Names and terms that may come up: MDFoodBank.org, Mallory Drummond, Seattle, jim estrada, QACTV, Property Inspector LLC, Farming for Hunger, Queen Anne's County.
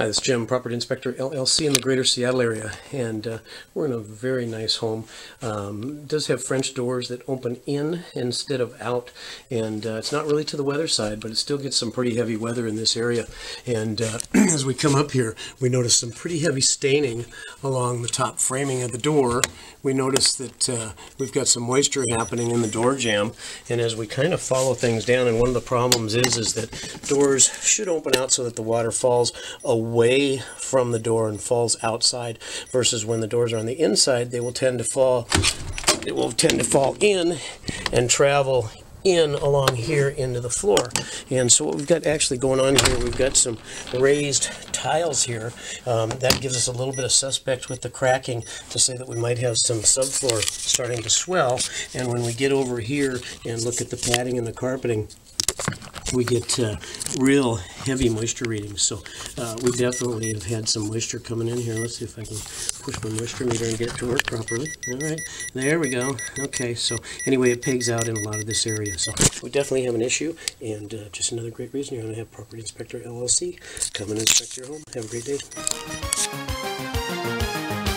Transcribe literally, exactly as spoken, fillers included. Hi, this is Jim, Property Inspector L L C in the greater Seattle area, and uh, we're in a very nice home. Um, it does have French doors that open in instead of out, and uh, it's not really to the weather side, but it still gets some pretty heavy weather in this area. And uh, as we come up here, we notice some pretty heavy staining along the top framing of the door. We notice that uh, we've got some moisture happening in the door jamb, and as we kind of follow things down, and one of the problems is, is that doors should open out so that the water falls away away from the door and falls outside, versus when the doors are on the inside, they will tend to fall it will tend to fall in and travel in along here into the floor. And so what we've got actually going on here, we've got some raised tiles here. Um, that gives us a little bit of suspect with the cracking to say that we might have some subfloor starting to swell. And when we get over here and look at the padding and the carpeting, we get uh, real heavy moisture readings. So uh, we definitely have had some moisture coming in here. Let's see if I can push my moisture meter and get it to work properly. All right, there we go. Okay, so anyway, it pegs out in a lot of this area. So we definitely have an issue, and uh, just another great reason you're going to have Property Inspector L L C come and inspect your home. Have a great day.